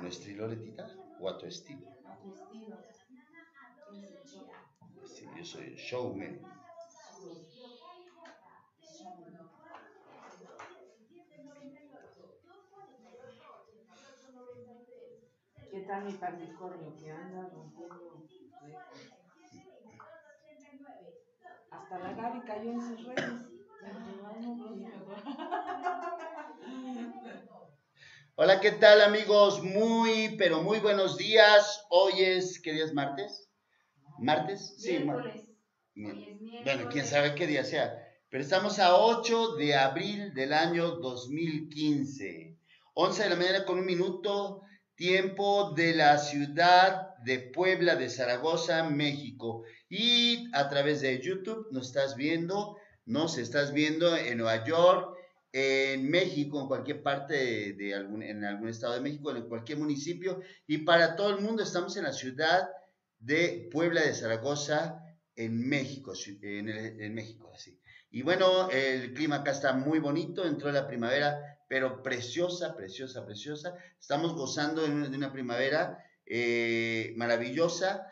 ¿Lo estilo, Letita? ¿O a tu estilo? A tu estilo. Sí, yo soy el showman. ¿Qué tal mi parnicornio que anda rompiendo? Hasta la Gaby cayó en sus redes. Hola, ¿qué tal, amigos? Muy, pero muy buenos días. Hoy es, ¿qué día es? ¿Martes? ¿Martes? Sí, martes. Bueno, quién sabe qué día sea. Pero estamos a 8 de abril del año 2015. 11 de la mañana con 1 minuto. Tiempo de la ciudad de Puebla de Zaragoza, México. Y a través de YouTube nos estás viendo en Nueva York, en México, en cualquier parte en algún estado de México, en cualquier municipio. Y para todo el mundo estamos en la ciudad de Puebla de Zaragoza, en México, en México, así. Y bueno, el clima acá está muy bonito, entró la primavera, pero preciosa, preciosa, preciosa. Estamos gozando de una primavera maravillosa.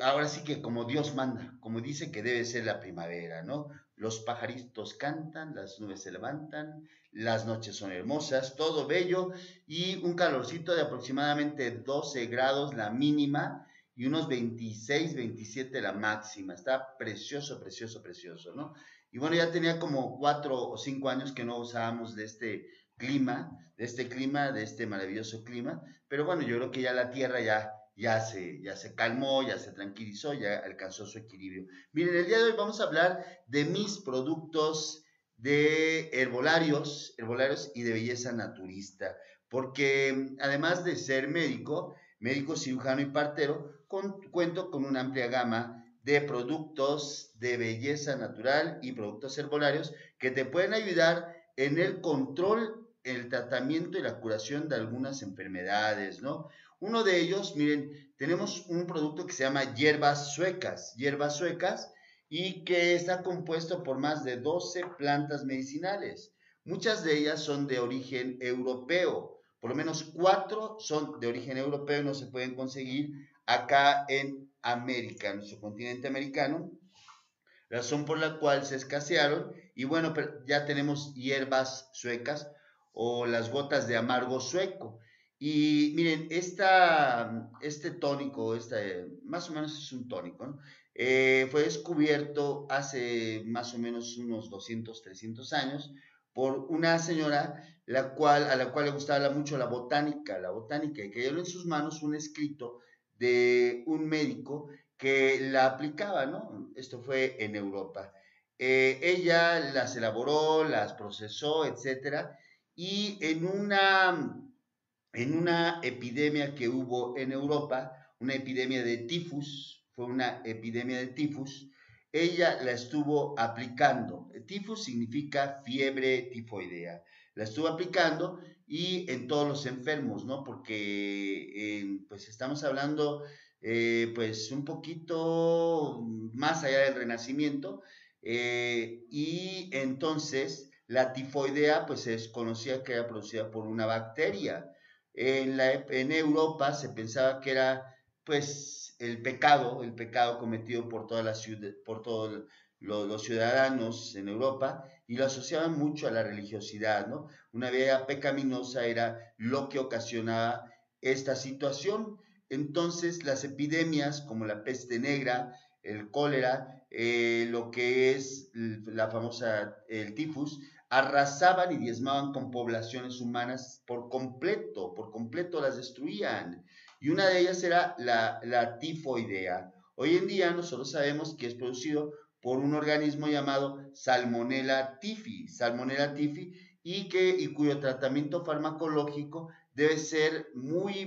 Ahora sí que como Dios manda, como dice que debe ser la primavera, ¿no? Los pajaritos cantan, las nubes se levantan, las noches son hermosas, todo bello, y un calorcito de aproximadamente 12 grados la mínima y unos 26, 27 la máxima. Está precioso, precioso, precioso, ¿no? Y bueno, ya tenía como 4 o 5 años que no usábamos de este maravilloso clima, pero bueno, yo creo que ya la tierra ya se calmó, ya se tranquilizó, ya alcanzó su equilibrio. Miren, el día de hoy vamos a hablar de mis productos de herbolarios y de belleza naturista, porque además de ser médico, cirujano y partero, cuento con una amplia gama de productos de belleza natural y productos herbolarios que te pueden ayudar en el control, el tratamiento y la curación de algunas enfermedades, ¿no? Uno de ellos, miren, tenemos un producto que se llama hierbas suecas, y que está compuesto por más de 12 plantas medicinales. Muchas de ellas son de origen europeo, por lo menos 4 son de origen europeo, no se pueden conseguir acá en América, en su continente americano, razón por la cual se escasearon. Y bueno, pero ya tenemos hierbas suecas o las gotas de amargo sueco. Y miren, este tónico, más o menos es un tónico, ¿no? Fue descubierto hace más o menos unos 200, 300 años por una señora a la cual le gustaba mucho la botánica, y que dio en sus manos un escrito de un médico que la aplicaba, ¿no? Esto fue en Europa. Ella las elaboró, las procesó, etcétera, y en una epidemia que hubo en Europa, una epidemia de tifus, ella la estuvo aplicando. Tifus significa fiebre tifoidea. La estuvo aplicando y en todos los enfermos, ¿no? Porque pues estamos hablando pues un poquito más allá del Renacimiento, y entonces la tifoidea pues se desconocía que era producida por una bacteria. En Europa se pensaba que era pues el pecado cometido por todos los ciudadanos en Europa, y lo asociaban mucho a la religiosidad, ¿no? Una vida pecaminosa era lo que ocasionaba esta situación. Entonces las epidemias como la peste negra, el cólera, lo que es la famosa el tifus, arrasaban y diezmaban con poblaciones humanas por completo las destruían, y una de ellas era la tifoidea. Hoy en día nosotros sabemos que es producido por un organismo llamado salmonella tifi, y cuyo tratamiento farmacológico debe ser muy,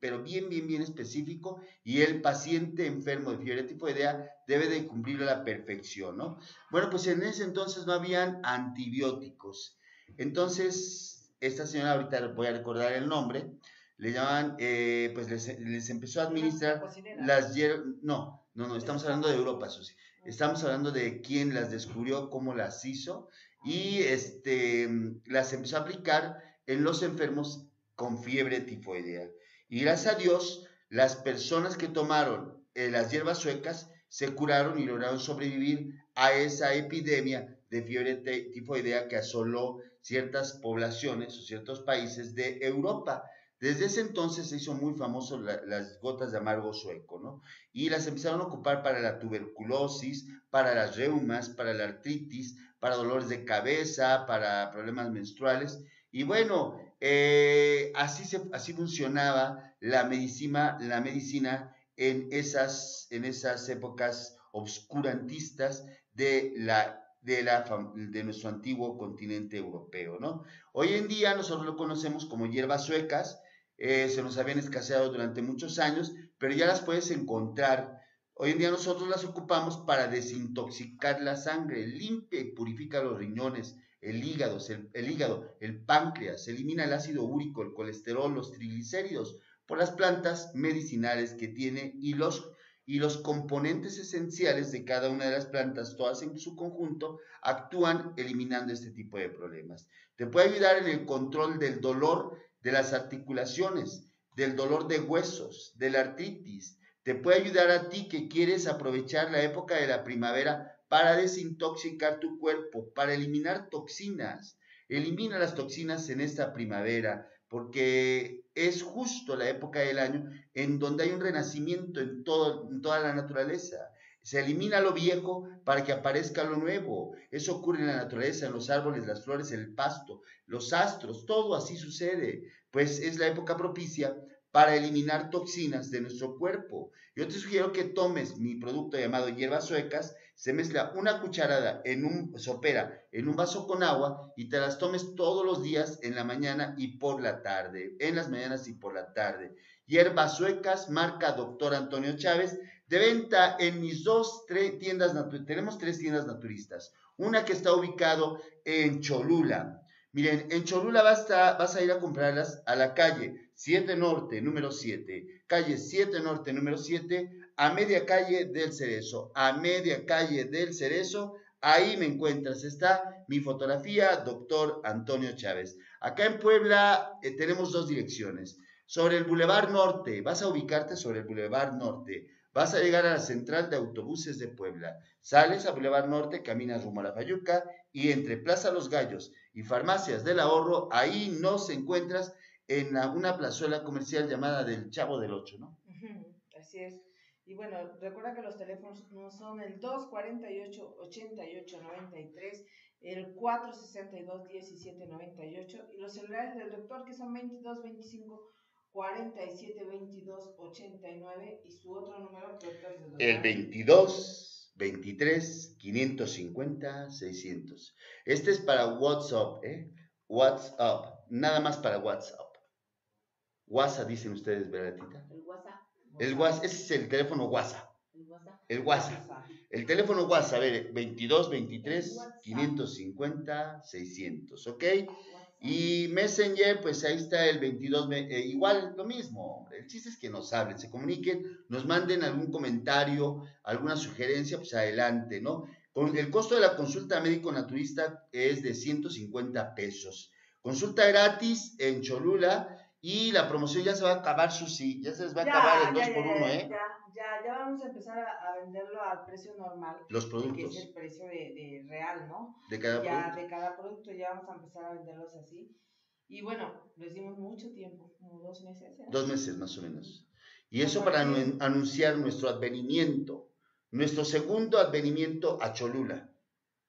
pero bien específico, y el paciente enfermo de fiebre tifoidea debe de cumplirlo a la perfección, ¿no? Bueno, pues en ese entonces no habían antibióticos. Entonces, esta señora, ahorita voy a recordar el nombre, le llamaban, pues les empezó a administrar las hierbas, no, estamos hablando de Europa, Susi. Estamos hablando de quién las descubrió, cómo las hizo, y las empezó a aplicar en los enfermos con fiebre tifoidea. Y gracias a Dios, las personas que tomaron las hierbas suecas se curaron y lograron sobrevivir a esa epidemia de fiebre tifoidea que asoló ciertas poblaciones o ciertos países de Europa. Desde ese entonces se hizo muy famoso las gotas de amargo sueco, ¿no? Y las empezaron a ocupar para la tuberculosis, para las reumas, para la artritis, para dolores de cabeza, para problemas menstruales. Y bueno, así funcionaba la medicina en esas épocas obscurantistas de nuestro antiguo continente europeo, ¿no? Hoy en día nosotros lo conocemos como hierbas suecas, se nos habían escaseado durante muchos años, pero ya las puedes encontrar. Hoy en día nosotros las ocupamos para desintoxicar la sangre, limpia y purifica los riñones, el hígado, el páncreas, elimina el ácido úrico, el colesterol, los triglicéridos, por las plantas medicinales que tiene y los componentes esenciales de cada una de las plantas, todas en su conjunto, actúan eliminando este tipo de problemas. Te puede ayudar en el control del dolor de las articulaciones, del dolor de huesos, de la artritis. Te puede ayudar a ti que quieres aprovechar la época de la primavera para desintoxicar tu cuerpo, para eliminar toxinas. Elimina las toxinas en esta primavera, porque es justo la época del año en donde hay un renacimiento en toda la naturaleza. Se elimina lo viejo para que aparezca lo nuevo. Eso ocurre en la naturaleza, en los árboles, las flores, el pasto, los astros, todo así sucede. Pues es la época propicia para eliminar toxinas de nuestro cuerpo. Yo te sugiero que tomes mi producto llamado hierbas suecas, se mezcla una cucharada en un vaso con agua y te las tomes todos los días en la mañana y por la tarde, en las mañanas y por la tarde. Hierbas suecas, marca Doctor Antonio Chávez, de venta en mis tres tiendas, tenemos tres tiendas naturistas, una que está ubicado en Cholula. Miren, en Cholula vas a ir a comprarlas a la calle 7 Norte, número 7. Calle 7 Norte, número 7, a media calle del Cerezo. A media calle del Cerezo, ahí me encuentras. Está mi fotografía, Doctor Antonio Chávez. Acá en Puebla tenemos dos direcciones. Sobre el Boulevard Norte, vas a ubicarte sobre el Boulevard Norte. Vas a llegar a la central de autobuses de Puebla. Sales a Boulevard Norte, caminas rumbo a La Fayuca y entre Plaza Los Gallos y Farmacias del Ahorro, ahí nos encuentras en una plazuela comercial llamada del Chavo del Ocho, ¿no? Así es. Y bueno, recuerda que los teléfonos son el 248-8893, el 462-1798 y los celulares del doctor que son 2225-472289 y su otro número que es el 22 23 550 600. Este es para WhatsApp, WhatsApp, nada más para WhatsApp. WhatsApp dicen ustedes, ¿verdad, Tita? El WhatsApp. El WhatsApp, ese es el teléfono WhatsApp. El WhatsApp. El teléfono WhatsApp, a ver, 22 23 550 600, ¿ok? Y Messenger, pues ahí está el 22, igual lo mismo, hombre. El chiste es que nos hablen, se comuniquen, nos manden algún comentario, alguna sugerencia, pues adelante, ¿no? Con el costo de la consulta médico-naturista es de 150 pesos. Consulta gratis en Cholula y la promoción ya se va a acabar, Susi, ya se les va a acabar el 2x1, ¿eh? Ya vamos a empezar a venderlo al precio normal. Los productos. Que es el precio de real, ¿no? De cada producto ya vamos a empezar a venderlos así. Y bueno, lo hicimos mucho tiempo, como 2 meses. ¿Eh? 2 meses más o menos. Y eso para anunciar nuestro advenimiento, nuestro segundo advenimiento a Cholula.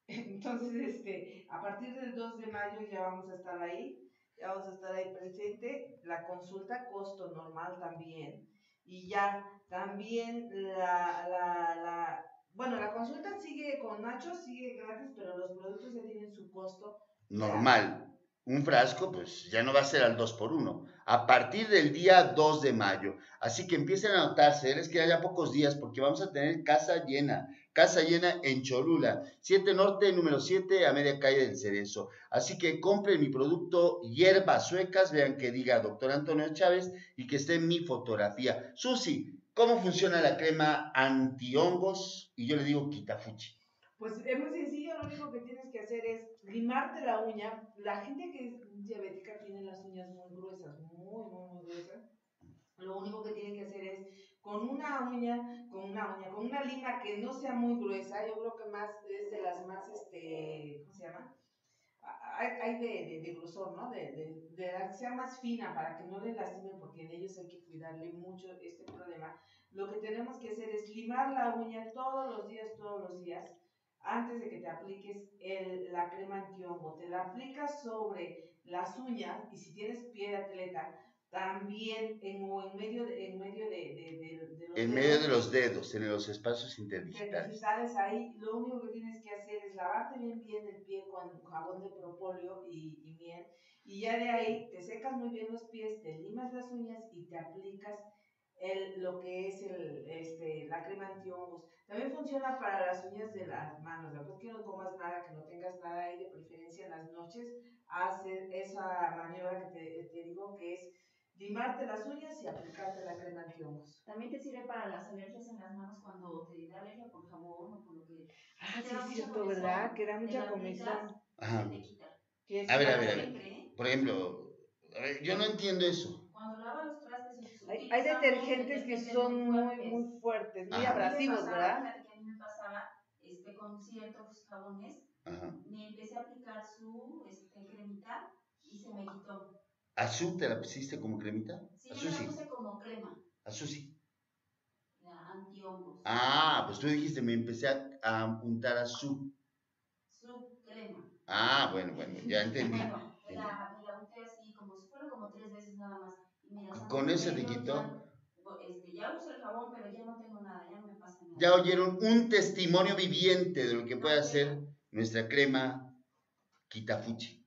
Entonces, a partir del 2 de mayo ya vamos a estar ahí. Ya vamos a estar ahí presente. La consulta costo normal también. Y ya también la consulta sigue con Nacho, sigue gratis, pero los productos ya tienen su costo normal. Un frasco, pues ya no va a ser al 2x1, a partir del día 2 de mayo. Así que empiecen a anotarse, les quedan ya pocos días, porque vamos a tener casa llena en Cholula, 7 Norte, número 7, a media calle del Cerezo. Así que compren mi producto hierbas suecas, vean que diga Doctor Antonio Chávez y que esté en mi fotografía. Susi, ¿cómo funciona la crema antihongos? Y yo le digo Quitafuchi. Pues es muy sencillo, lo único que tienes que hacer es limarte la uña. La gente que es diabética tiene las uñas muy gruesas, muy gruesas. Lo único que tienen que hacer es con una lima que no sea muy gruesa. Yo creo que más es de las más, ¿cómo se llama? Hay de grosor, ¿no? De la que sea más fina para que no les lastimen, porque en ellos hay que cuidarle mucho este problema. Lo que tenemos que hacer es limar la uña todos los días, antes de que te apliques la crema antihongo. Te la aplicas sobre las uñas, y si tienes pie de atleta, también en medio de los dedos, en los espacios interdigitales. Ahí lo único que tienes que hacer es lavarte bien el pie con jabón de propóleo y miel, y ya de ahí te secas muy bien los pies, te limas las uñas y te aplicas la crema antihongos. También funciona para las uñas de las manos. La verdad es que no comas nada, que no tengas nada ahí, de preferencia en las noches, hacer esa maniobra que te digo, que es limarte las uñas y aplicarte la crema antihongos. También te sirve para las alergias en las manos, cuando te da alergia por jabón o por lo que... Ah, sí, es cierto, ¿verdad? Que da mucha comezón. Ajá. A ver. Por ejemplo, yo no entiendo eso. Cuando lavas los trastes... Hay detergentes que son muy fuertes, muy abrasivos, ¿verdad? A mí me pasaba con ciertos jabones, me empecé a aplicar su cremita y se me quitó. ¿A Su te la pusiste como cremita? Sí, yo la puse como crema. ¿A Su sí? La antihongos. Ah, pues tú dijiste, me empecé a untar a Su crema. Ah, bueno, ya entendí. Bueno, la unté así, como si fuera como 3 veces nada más. Y mira, ¿con eso te quitó? Ya uso el jabón, pero ya no tengo nada, ya no me pasa nada. Ya oyeron un testimonio viviente de lo que puede hacer nuestra crema Quitafuchi.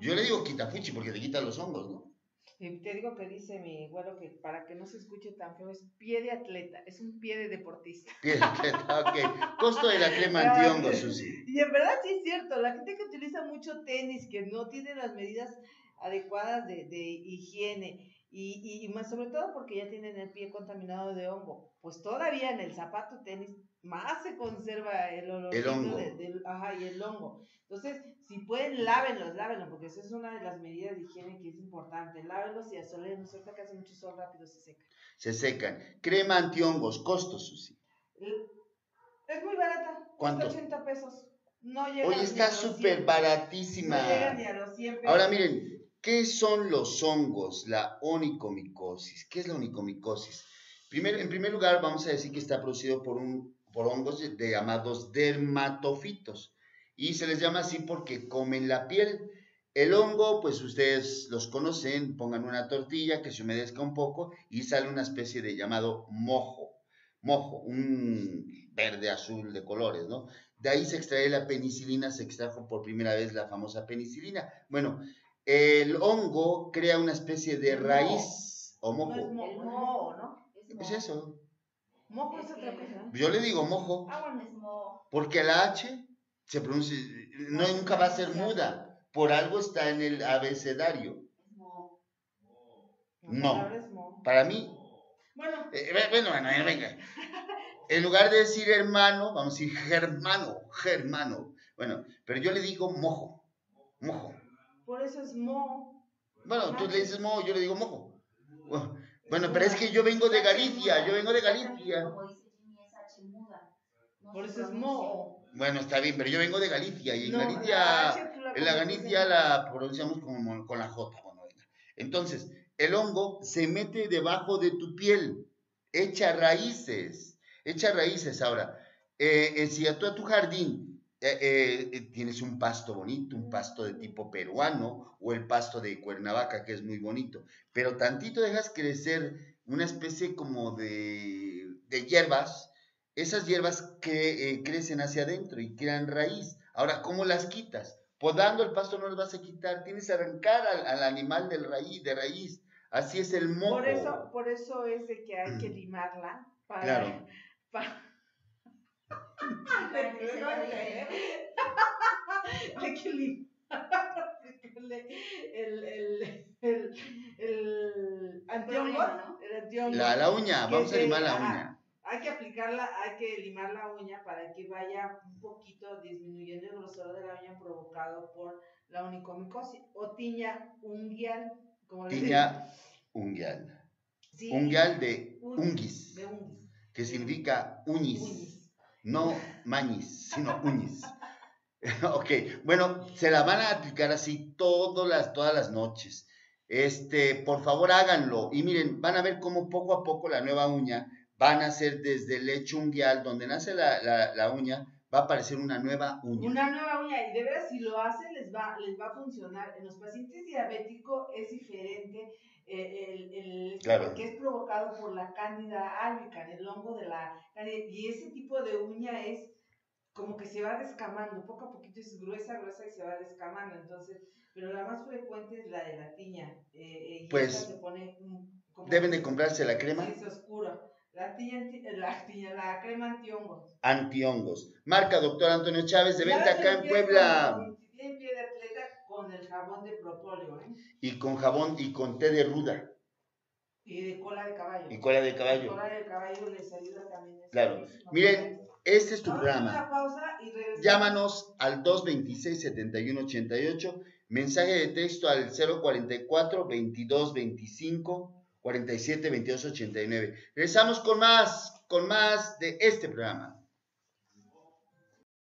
Yo le digo Quitafuchi porque te quita los hongos, ¿no? Te digo que dice mi güero que para que no se escuche tan feo, es pie de atleta, es un pie de deportista. Pie de atleta, ok. Costo de la crema antihongos, Susi. Y en verdad sí es cierto, la gente que utiliza mucho tenis, que no tiene las medidas adecuadas de higiene, y más sobre todo porque ya tienen el pie contaminado de hongo, pues todavía en el zapato tenis más se conserva el olor y el hongo. Entonces, si pueden, lávenlos, porque esa es una de las medidas de higiene que es importante. Lávenlos y asólenlos, ahorita que hace mucho sol, rápido se secan. Crema antihongos, costos, Susi. Es muy barata. ¿Cuánto? Cuesta 80 pesos. No llega. Oye, está súper baratísima. No llega ni a los 100 pesos. Ahora miren, ¿qué son los hongos? La onicomicosis. ¿Qué es la onicomicosis? En primer lugar, vamos a decir que está producido por hongos llamados dermatofitos, y se les llama así porque comen la piel. El hongo, pues ustedes los conocen, pongan una tortilla que se humedezca un poco y sale una especie de llamado mojo, un verde azul de colores, ¿no? De ahí se extrae la penicilina, se extrajo por primera vez la famosa penicilina. Bueno, el hongo crea una especie de raíz o mojo. ¿Qué es eso? Mojo es otra cosa. Yo le digo mojo. Porque la H se pronuncia, nunca va a ser muda. Por algo está en el abecedario. No. Para mí. Bueno, venga. En lugar de decir hermano, vamos a decir germano. Bueno, pero yo le digo mojo. Por eso es mo. Bueno, tú le dices mo, yo le digo mojo. Bueno, pero es que yo vengo de Galicia. Como dice Jimmy, es H muda. Por eso es mo. Bueno, está bien, pero yo vengo de Galicia, y en Galicia la pronunciamos como con la J. Bueno, entonces, el hongo se mete debajo de tu piel, echa raíces. Ahora, si tú a tu jardín tienes un pasto bonito, un pasto de tipo peruano, o el pasto de Cuernavaca, que es muy bonito, pero tantito dejas crecer una especie como de hierbas, esas hierbas que crecen hacia adentro y crean raíz. Ahora, ¿cómo las quitas? Podando el pasto no las vas a quitar, tienes que arrancar al animal de raíz, así es el mojo. Por eso es de que hay que limarla para... Claro. El antihongo, la uña, vamos a limar la uña. Hay hay que aplicarla, hay que limar la uña para que vaya un poquito disminuyendo el grosor de la uña provocado por la onicomicosis o tiña unguial. Como tiña unguial. Sí, unguial de unguis, que significa uñis, no mañis, sino uñis. Ok, bueno, se la van a aplicar así todas las noches. Por favor, háganlo. Y miren, van a ver cómo poco a poco la nueva uña van a ser desde el lecho unguial, donde nace la uña, va a aparecer una nueva uña. Una nueva uña, y de verdad, si lo hacen, les va a funcionar. En los pacientes diabéticos es diferente claro, que es provocado por la cándida albicans, el hongo de la cándida, y ese tipo de uña es como que se va descamando, poco a poquito es gruesa y se va descamando, entonces, pero la más frecuente es la de la tiña, y pues, esta se pone como deben de comprarse la crema. Es oscura. La crema antihongos. Antihongos. Marca Doctor Antonio Chávez, de venta acá en Puebla. Tiene pie de atleta con el jabón de propóleo, ¿eh? Y con jabón y con té de ruda. Y de cola de caballo. Y cola de caballo. Cola de caballo les ayuda también. Claro. Miren, este es tu programa. Llámanos al 226-7188. Mensaje de texto al 044-2225-472289. Regresamos con más de este programa.